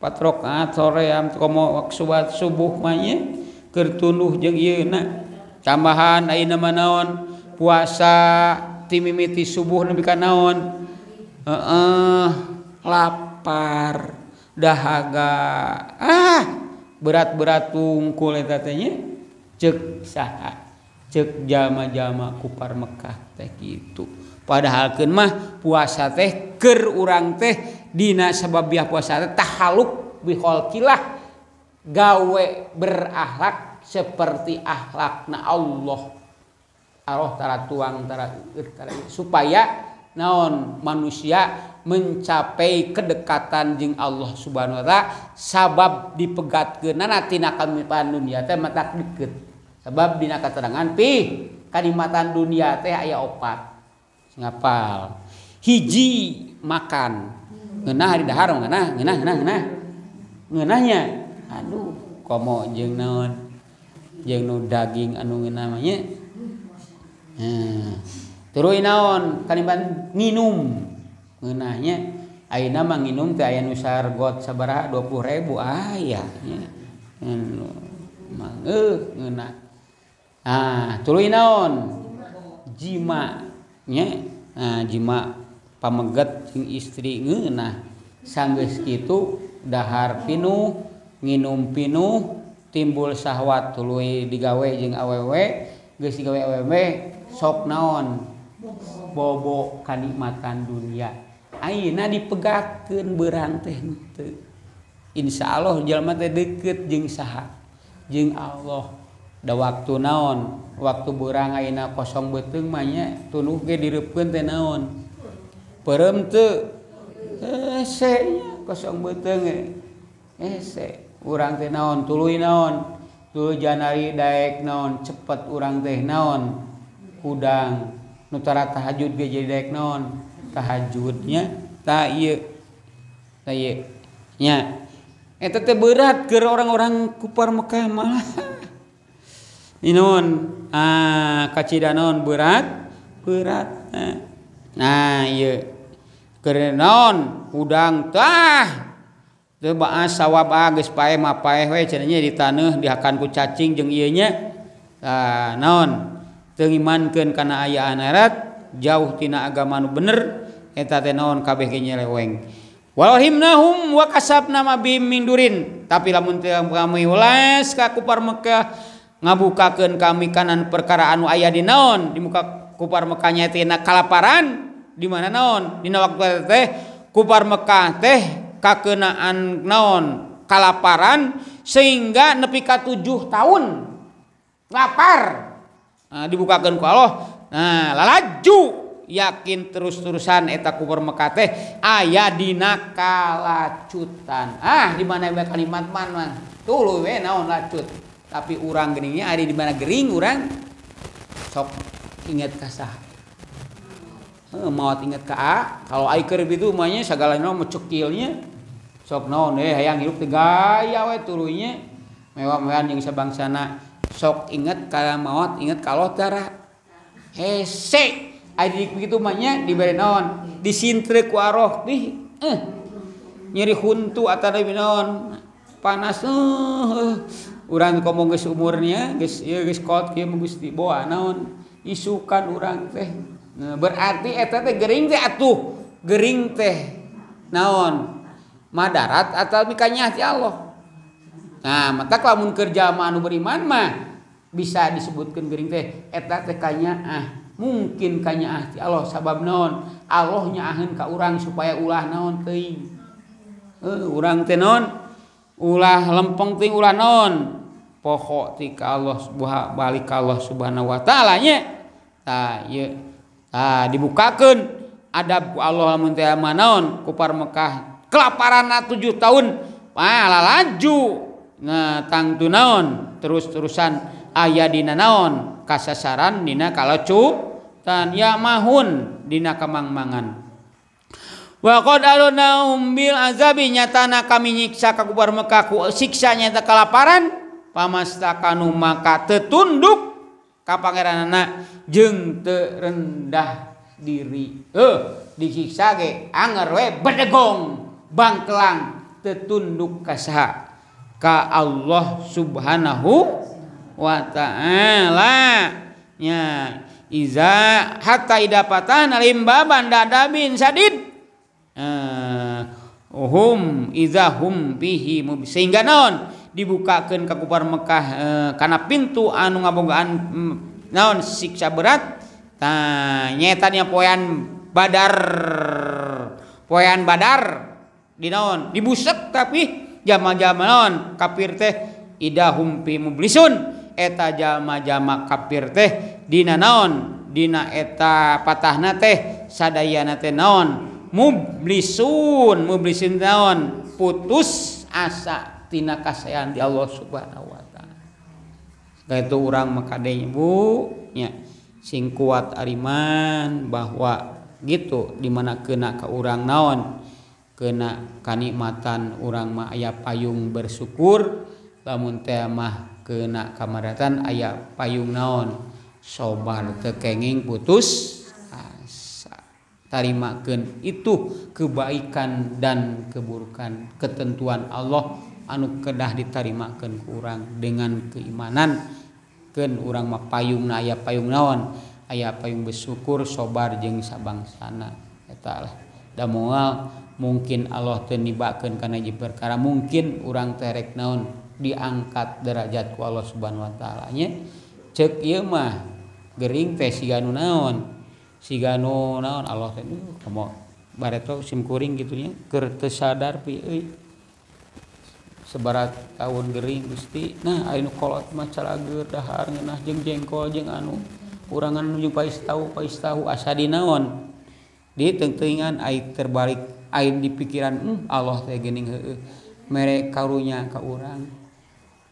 4 rakaat sore am komo waktu subuh mah nya keur tunduh jeung ieu na tambahan ayeuna mah naon puasa timimiti subuh nepi ka naon lap par dahaga berat-berat tungkul eta teh nya ceuk saha ceuk jama-jama kupar Mekah teh kitu padahalkeun mah puasa teh keur urang teh dina sababiah puasa teh tahaluk biholqilah gawe berakhlak seperti akhlakna Allah Allah tara tuang tara supaya naon manusia mencapai kedekatan jeung Allah Subhanahu wa ta'ala sabab dipegatkeunana tina kalimatan dunia teh matak deket sabab dina katerangan pi kalimatan dunia teh aya 4 sing hafal hiji makan ngeunah hari dahar ngeunahnya aduh komo jeung naon jeung nu daging anu ngeunah mah nya tuluy naon kalimatan minum ngeunahnya ayeuna mah nginum teh aya nu sargot sabaraha 20.000 aya nya. Ngeunah. Ah, tuluy naon? Jima nya. Ah, jima pameget jeung istri ngeunah. Sanggeus kitu dahar pinuh, nginum pinuh, timbul syahwat tuluy digawe jeung awewe, geus digawe awewe sok naon? Bobo kanikmatan dunia. Ayeuna dipegatkeun beurang teh henteu. Insyaallah jelema teh deukeut jeung saha? Jeung Allah. Da waktu naon? Waktu beurang ayeuna kosong beuteung mah nya tunuh ge direupkeun teh naon? Peureum teu? Hese nya kosong beuteung ge. Hese. Urang teh naon? Tuluy naon? Tuluy janari daek naon? Cepet urang teh naon? Kudang. Nu tara tahajud ge jadi daek naon? Tahajudnya ta ieu nya eta teh berat keur orang-orang kufar Mekah malah inon kacida naon berat nah ieu keur naon udang tah teu baas sawab geus paeh mah paeh we cenah nya ditaneuh dihakan ku cacing jeung ieu nya tah naon teu ngimankeun kana aya akhirat jauh tina agama nu bener eta teh naon kabeh ge nyeleweng walahimnahum wa kasabna mabim min durin tapi lamun kami ulas ka kufar Mekah ngabukakeun kami kanan perkara anu aya di naon di muka kufar Mekah nya tina kalaparan di mana naon dina waktu teh kufar Mekah teh kakeunaan naon kalaparan sehingga nepi ka 7 tahun lapar dibukakeun ku Allah. Nah, lalaju yakin terus-terusan eta kufur Mekah teh aya dina kalacutan. Di mana bae kalimat man. Tuluy we naon lacut. Tapi urang geningnya ari di mana gering urang sok inget ka saha. Maot inget ka a. Kalau ai keur bitu mah nya sagalana mah cekilnya. sok naon hayang hirup teh gaya we turunya mewah-mewahan jeung sabangsana sok inget ka maot inget ka lotara hese adi kitu mah nya dibere naon disintre ku aroh nih nyeri huntu atawa naon panas urang komong geus umurnya geus ieu geus kot kieu Gusti boa naon isukan urang teh berarti eta teh gering teh atuh gering teh naon madarat atau mikanya ti Allah. Nah, mata lamun kerja anu beriman mah bisa disebutkan gering teh eta teh kanyaah. Mungkin kanyaah ti Allah sabab naon? Allah nyaaheun ka urang supaya ulah naon teuing. Urang teh naon? Ulah lempeng teuing ulah naon? Pokok ti ka Allah subhanahu balik ka Allah subhanahu wa taala nya. Tah ieu tah dibukakeun adab ku Allah lamun teh manaon kufar Mekah kelaparan 7 tahun lalaju tangtu naon terus-terusan aya dina naon kasasaran dina kalocutan ya mahun dina kamangmangan wa qad alunahum bil azabi nyatana kami nyiksa ka kufar Mekah ku siksa nyata kelaparan pamastakanu maka tetunduk ka pangeranana jeung teu rendah diri disiksa ge anger we bedegong bangkelang tetunduk kasaha ka Allah subhanahu wa ta'ala nya iza hatta idapatan limbaban dadabin sadid hum iza hum bihi sehingga naon dibukakeun ka kufar Mekah kana pintu anu ngabogaan naon siksa berat tah nyeta nya poean badar dinaon dibusek tapi jama-jama naon kafir teh idahum fi mublisun eta jama-jama kafir teh dina naon dina eta patahna teh sadayana teh naon mublisun naon putus asa tina kasayan di Allah subhanahu wa taala kaitu urang makadenya bu nya sing kuat ariman bahwa gitu dimana kena ka urang naon kena kanikmatan urang mah aya payung bersyukur lamun teh mah kena kamaratan aya payung naon sobar teu kenging putus asa tarimakeun itu kebaikan dan keburukan ketentuan Allah anu kedah ditarimakeun ku urang dengan keimanan keun urang mah payungna aya payung naon aya payung bersyukur sobar jeung sabangsana eta lah da moal mungkin Allah tenibakeun kana ieu perkara mungkin urang teh rek naon diangkat derajat ku Allah subhanahu wa taala nya ceuk ieu mah gering teh siga nu naon Allah teh komo bareto sim kuring kitu nya keur teu sadar pi euy sebarat tahun gering Gusti nah ari nu kolot mah calageur dahar ngeunah jeung jengkol jeung anu urang anu jeung pais tahu asa dinaon di teuing-teuingan ai terbalik air di pikiran Allah teh geuning heueuh mere karunya ka urang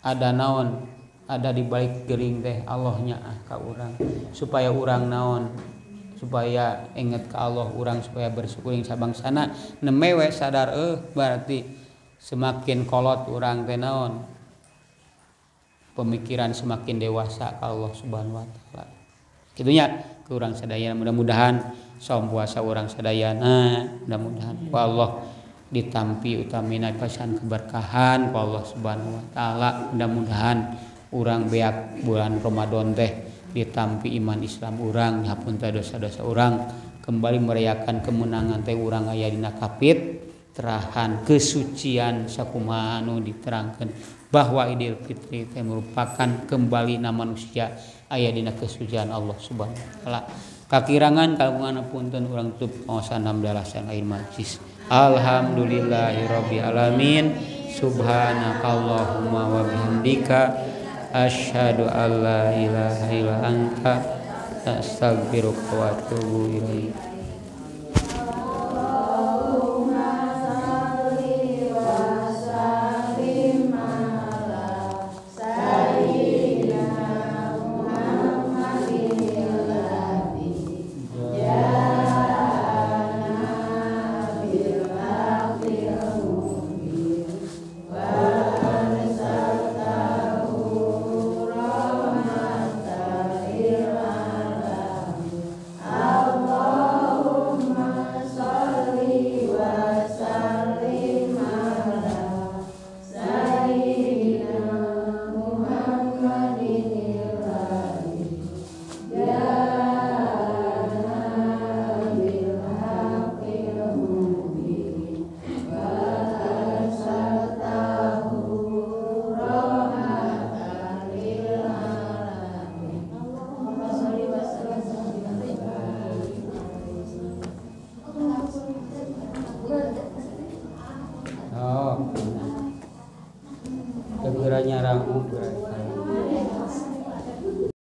ada naon ada di balik geuning teh Allahnya ka urang supaya urang naon supaya inget ka Allah urang supaya bersyukur ing sabangsana neme we sadar berarti semakin kolot urang teh naon pemikiran semakin dewasa ka Allah subhanahu wa taala kitu nya ke urang sadaya mudah-mudahan saum puasa orang sadayana mudah-mudahan ku Allah ditampi utamina pasan keberkahan ku Allah subhanahu wa taala mudah-mudahan urang beak bulan Ramadan teh ditampi iman Islam urang hapunten dosa-dosa urang kembali merayakan kemenangan teh urang aya dina kapit terahan kesucian sakumaha anu diterangkeun bahwa Idul Fitri teh merupakan kembali na manusia aya dina kesucian Allah subhanahu wa taala kakirangan kalungan punten urang tutup kawasan 16 air majlis alhamdulillahirabbil alamin subhanakallahumma wa bihamdika asyhadu alla ilaha illa anta astaghfiruka wa atubu ilaik.